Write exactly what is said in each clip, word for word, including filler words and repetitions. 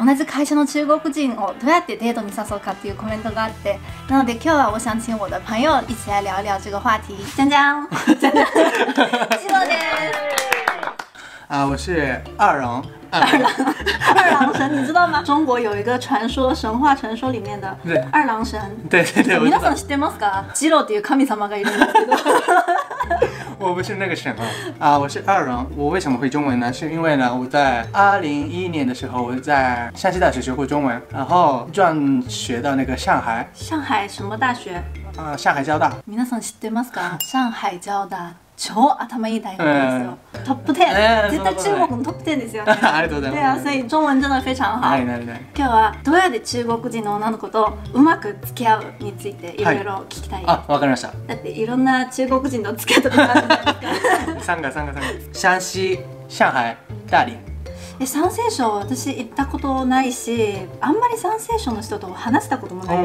同じ会社の中国人をどうやってデートに誘うかっていうコメントがあって、なので今日は我想请我的朋友一起来聊一聊这个话题。じゃんじゃん。じゃんじゃん。シロです。啊，我是二郎。二郎，二郎神，你知道吗？中国有一个传说，神话传说里面的二郎神。对对对，皆さん知ってますか？ジローっていう神様がいるんですけど。我不是那个神啊！啊，我是二郎。我为什么会中文呢？是因为呢，我在二零一一年的时候，我在山西大学学过中文，然后转学到那个上海。上海什么大学？啊，上海交大。皆さん知ってますか？上海交大。超頭いい大学ですよ。トップじゅう、絶対中国のトップじゅうですよね。ありがとうございます。对啊，所以中文真的非常好。今日はどうやって中国人の女の子とうまく付き合うについていろいろ聞きたい。あ、わかりました。だっていろんな中国人と付き合ったことあるんですか？三個三個三個。山西、上海、大連。え、山西省私行ったことないし、あんまり山西省の人と話したこともない。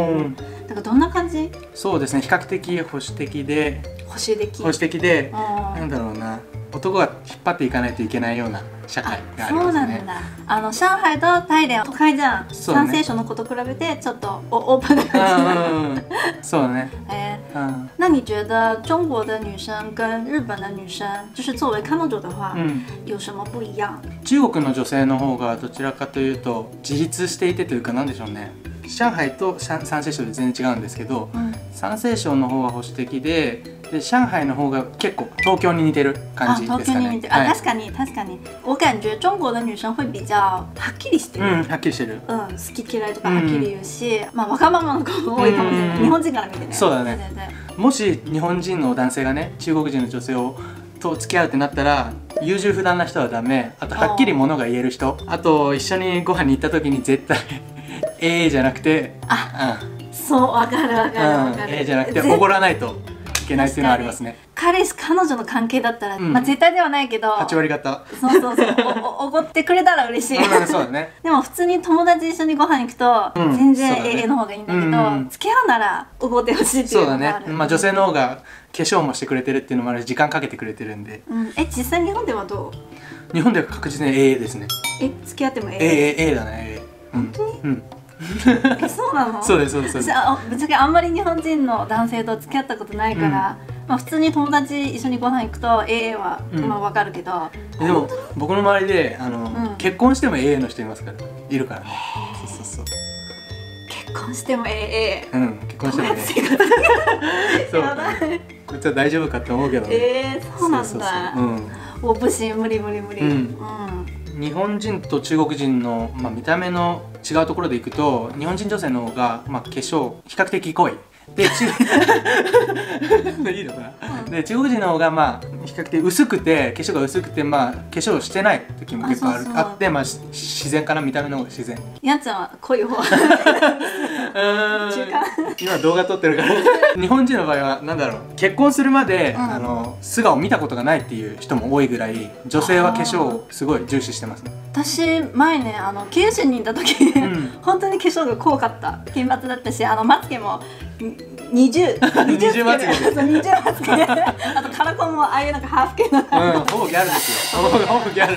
だからどんな感じ？そうですね。比較的保守的で。保守的保守的で、なんだろうな、男が引っ張っていかないといけないような社会がありますね。そうなんだ。あの上海と大連都会じゃん。山西省のこと比べてちょっとオープンな感じ。そうだね。え、那你觉得中国的女生跟日本的女生、就是作为彼女的话、有什么不一样？中国の女性の方がどちらかというと自立していてというか、なんでしょうね。上海と山西省で全然違うんですけど、山西省の方は保守的で。で上海の方が結構東京に似てる感じですかね。あ、確かに確かに。我感觉中国的女生会比较はっきりしてる。うん、はっきりしてる。うん、好き嫌いとかはっきり言うし、まあ若者の子も多いかもしれない。日本人から見てね。そうだね。もし日本人の男性がね、中国人の女性をと付き合うってなったら、優柔不断な人はダメ。あとはっきりものが言える人。あと一緒にご飯に行った時に絶対ええじゃなくて、あ、そうわかるわかるわかる。ええじゃなくて怒らないと。いけないっていうのはありますね。彼氏彼女の関係だったら、まあ絶対ではないけどはち割方、そうそうそう、おごってくれたら嬉しい。でも普通に友達一緒にご飯行くと全然 エーエー の方がいいんだけど、付き合うならおごってほしいっていうのがある。まあ女性の方が化粧もしてくれてるっていうのもあるし、時間かけてくれてるんで。え、実際日本ではどう？日本では確実に エーエー ですね。え、付き合っても エーエー だね。本当に？うん、え、そうなの？そうですそうです。私あ、ぶっちゃけあんまり日本人の男性と付き合ったことないから、うん、まあ普通に友達一緒にご飯行くと エーエー はまあわかるけど、うん、でも僕の周りであの、うん、結婚しても エーエー の人いますから、いるからね。そうそうそう。結婚しても エーエー。うん、結婚しても エーエー。そう。こいつは大丈夫かって思うけどね。えー、そうなんだ。うん。お、不信、無理無理無理。うん。うん、日本人と中国人の、まあ、見た目の違うところでいくと、日本人女性の方が、まあ、化粧比較的濃いで、いいのかな、うん、で中国人の方が、まあ、比較的薄くて、化粧が薄くて、まあ、化粧してない時も結構 あ, る あ, そうそうあって、まあ、自然かな、見た目の方が自然。やんちゃんは濃い方。今動画撮ってるから日本人の場合はなんだろう、結婚するまで、うん、あの素顔を見たことがないっていう人も多いぐらい、女性は化粧をすごい重視してますね。私前ね、あの九州にいた時、うん、本当に化粧が濃かった。金髪だったし、あのまつ毛も二重二重まつ毛二重まつ毛、あとカラコンもああいうなんかハーフ系の、うん、ほぼギャルですよ。ほぼギャル。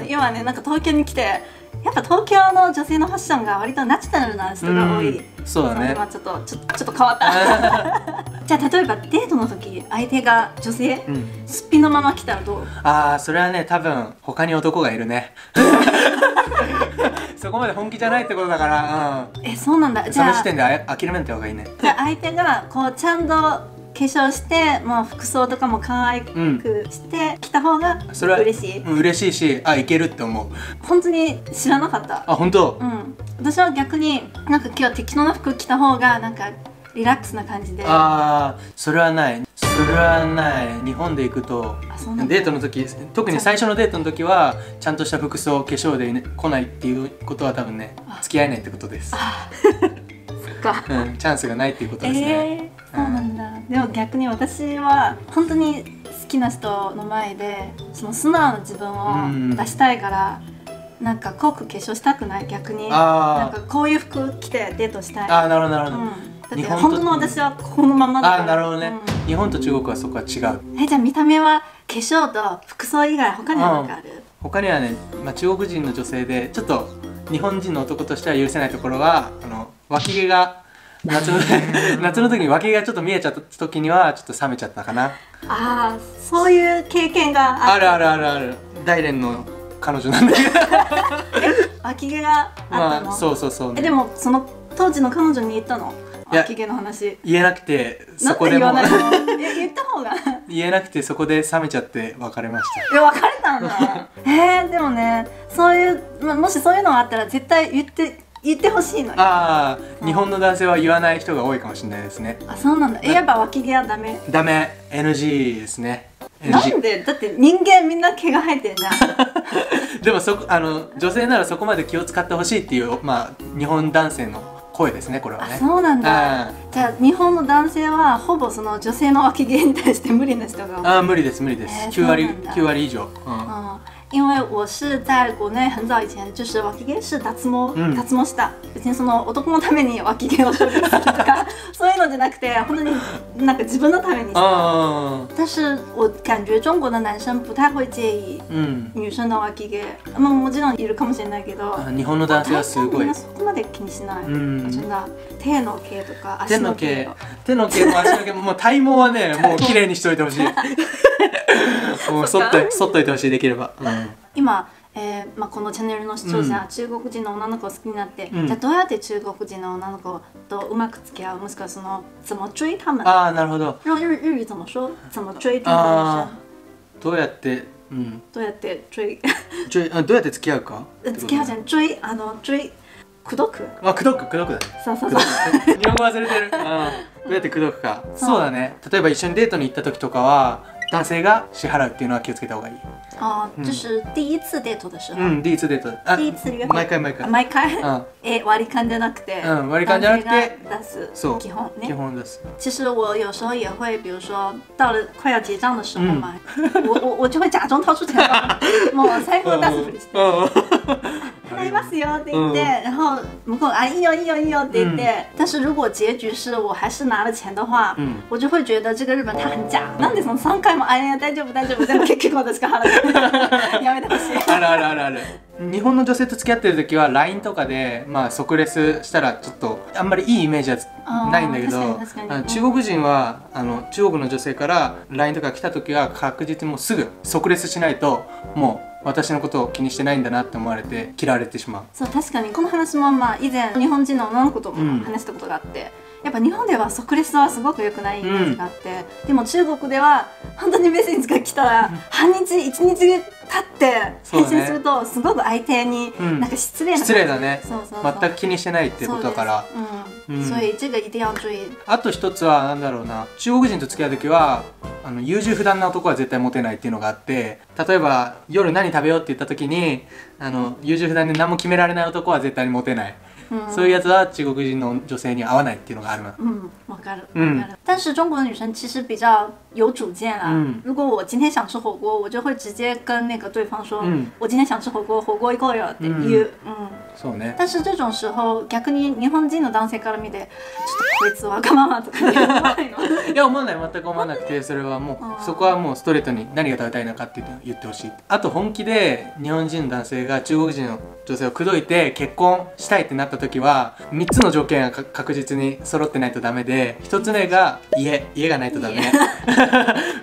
そう、今ねなんか東京に来て、やっぱ東京の女性のファッションが割とナチュラルな人が多い。そうだね。ちょっとちょっと変わった。じゃあ例えばデートの時、相手が女性、すっぴんのまま来たらどう？ああ、それはね、多分他に男がいるね。そこまで本気じゃないってことだから。え、そうなんだ。じゃあその時点で諦めた方がいいね。じゃあ相手がこうちゃんと化粧して、まあ服装とかも可愛くして来た方が嬉しい。嬉しいし、あ、いけるって思う。本当に知らなかった。あ、本当。うん。私は逆になんか今日適当な服着た方がなんかリラックスな感じで。ああ、それはない。それはない。日本で行くとデートの時、特に最初のデートの時はちゃんとした服装、化粧で来ないっていうことは多分ね、付き合えないってことです。うん、チャンスがないっていうことですね。えー、そうなんだ。うん、でも逆に私は本当に好きな人の前でその素直な自分を出したいから、うん、なんか濃く化粧したくない。逆になんかこういう服着てデートしたい。ああ、なるほどなるほど。うん、だって本当の私はこのままだから。あ、なるほどね。うん、日本と中国はそこは違う。え、じゃあ見た目は化粧と服装以外他には何かある？うん、他にはね、まあ、中国人の女性でちょっと日本人の男としては許せないところは、あの脇毛が夏の夏の時に脇毛がちょっと見えちゃった時にはちょっと冷めちゃったかな。ああ、そういう経験があるあるあるある。大連の彼女なんだけど脇毛があったの、まあ、そうそうそう、ね、えでもその当時の彼女に言ったの脇毛の話。言えなくてそこでもなんて言わないの言った方が言えなくてそこで冷めちゃって別れました。いや別れたんだえー、でもね、そういう、ま、もしそういうのがあったら絶対言って言ってほしいのよ。ああ、日本の男性は言わない人が多いかもしれないですね。あ、そうなんだ。え、やっぱ脇毛はダメダメ エヌジー ですね。なんで？だって人間みんな毛が生えてるじゃんでもそあの女性ならそこまで気を使ってほしいっていう、まあ、日本男性の声ですね、これはね。あ、そうなんだ。じゃあ日本の男性はほぼその女性の脇毛に対して無理な人が多い。ああ、無理です無理です、えー、きゅうわり以上、うん、ああ、因为我是在国内很早以前就是脇毛是脱毛、うん、脱毛した。別にその男のために脇毛を処理するとかそういうのじゃなくて本当になんか自分のためにした。但是我感觉中国的男生不太会介意女生の脇毛、うん、まあもちろんいるかもしれないけど、日本の男性はすごいみんなそこまで気にしない、うん、そんな手の毛とか足の毛とか手の毛も足の毛ももう体毛はねもう綺麗にしといてほしいもうそっと、そっといてほしい、できれば、うん、今、えーまあ、このチャンネルの視聴者、うん、中国人の女の子を好きになって、うん、じゃあどうやって中国人の女の子とうまく付き合う、もしくはその怎么追他们。ああ、なるほど。日语怎么说？怎么追他们？どうやって、うん、どうやって追追あどうやって付き合うか？付き合うじゃん、追あの追くどく。あ、くどく、くどくだね。そうそうそう。日本語忘れてる。ああ、どうやってくどくか。そうだね。例えば一緒にデートに行った時とかは。男性が支払うっていうのは気をつけた方がいい。ああ、就是第一次デートでしょ。うん、第一次デート。あ、第一次毎回毎回。毎回。え、割り勘じゃなくて。うん、割り勘じゃなくて。出す。そう。基本ね。基本です。其实我有时候也会，比如说到了快要结账的时候嘛，我我我就会假装掏出钱包，もう財布を出すふりして。払いますよって言って、然后向こうあいいよいいよいいよって言って、但是如果结局是我还是拿了钱的话，我就会觉得这个日本他很假。なんでその三回。あいや大丈夫大丈夫全部結局私が払ってやめてほしいあるあるあるある。日本の女性と付き合ってる時は ライン とかで、まあ、即レスしたらちょっとあんまりいいイメージはないんだけど、中国人はあの中国の女性から ライン とか来た時は確実にもうすぐ即レスしないともう私のことを気にしてないんだなって思われて嫌われてしまう。そう、確かにこの話も、まあ、以前日本人の女の子とも話したことがあって。うん、やっぱ日本では即レスはすごく良くないイメージがあって、うん、でも中国では本当にメッセージが来たら半日いちにち経って返信するとすごく相手になんか失礼な、うん、失礼だね。全く気にしてないってことだから、そういう一定要注意。あと一つはなんだろうな、中国人と付き合う時はあの優柔不断な男は絶対モテないっていうのがあって、例えば夜何食べようって言った時にあの優柔不断で何も決められない男は絶対にモテない。そういうやつは中国人の女性に合わないっていうのがある。うん、わかる。うん。但是中国的女生其实比较有主见啦。嗯。如果我今天想吃火锅，我就会直接跟那个对方说，我今天想吃火锅，火锅行こうよっていう。うん。そうね。但是这种时候逆に日本人の男性から見て、ちょっとこいつわがままとかって思わないの？いや思わない、全く思わなくて、それはもうそこはもうストレートに何が食べたいのかって言ってほしい。あと本気で日本人の男性が中国人の女性を口説いて結婚したいってなった時はみっつの条件が確実に揃ってないとダメで、ひとつめが家家がないとダメふ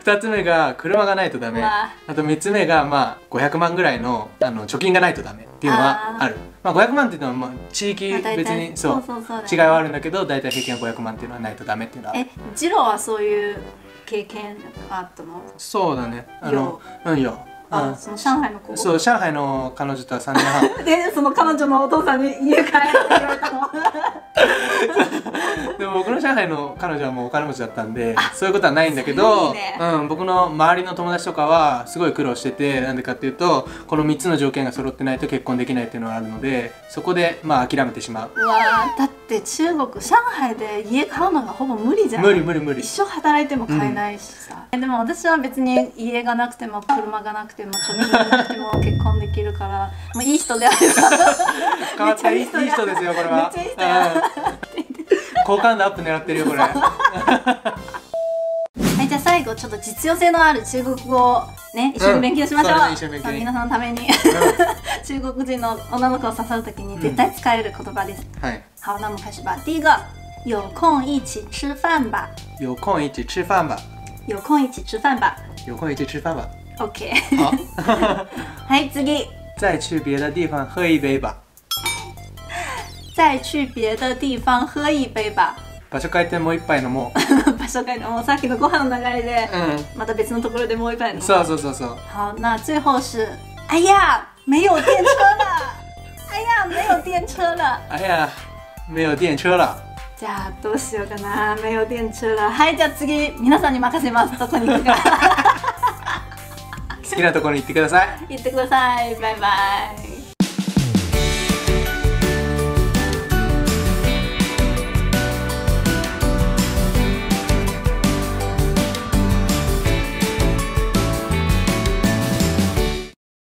たつめが車がないとダメ、あとみっつめがまあごひゃくまんぐらいのあの貯金がないとダメっていうのはある。まあごひゃくまんっていうのはまあ地域別にそう違いはあるんだけど、大体平均はごひゃくまんっていうのはないとダメっていうのは。え、ジローはそういう経験あったの？そうだね。あの何よ。あ、その上海の子。そう、上海の彼女とはさんねんはんで、その彼女のお父さんに家帰って言われたのでも僕の上海の彼女はもうお金持ちだったんでそういうことはないんだけど、ね、うん、僕の周りの友達とかはすごい苦労してて、なんでかっていうとこのみっつの条件が揃ってないと結婚できないっていうのがあるので、そこでまあ諦めてしまう。うわー、だって中国上海で家買うのがほぼ無理じゃん。無理無理無理、一生働いても買えないしさ、うん、でも私は別に家がなくても車がなくても貯金がなくても結婚できるからもういい人であれば変わったいい人ですよこれは。めっちゃいい人や好感度アップ狙ってるよこれ。はい、じゃあ最後ちょっと実用性のある中国語をね、一緒に勉強しましょう。皆さんのために中国人の女の子を誘うときに絶対使える言葉です。はい。好，那我们开始吧。第一个，有空一起吃饭吧。有空一起吃饭吧。有空一起吃饭吧。有空一起吃饭吧。OK。好。はい、次。再去别的地方喝一杯吧。再去别的地方喝一杯吧。場所変えてもう一杯飲もう。場所変えてもうさっきのご飯の流れで、うん、また別のところでもう一杯飲もう。そうそうそうそう。好，那最后是，哎呀，没有电车了。哎呀，没有电车了。哎呀，没有电车了。じゃあどうしようかな。没有電車了。はい、じゃあ次皆さんに任せます。どこに行くか。好きなところに行ってください。行ってください。バイバイ。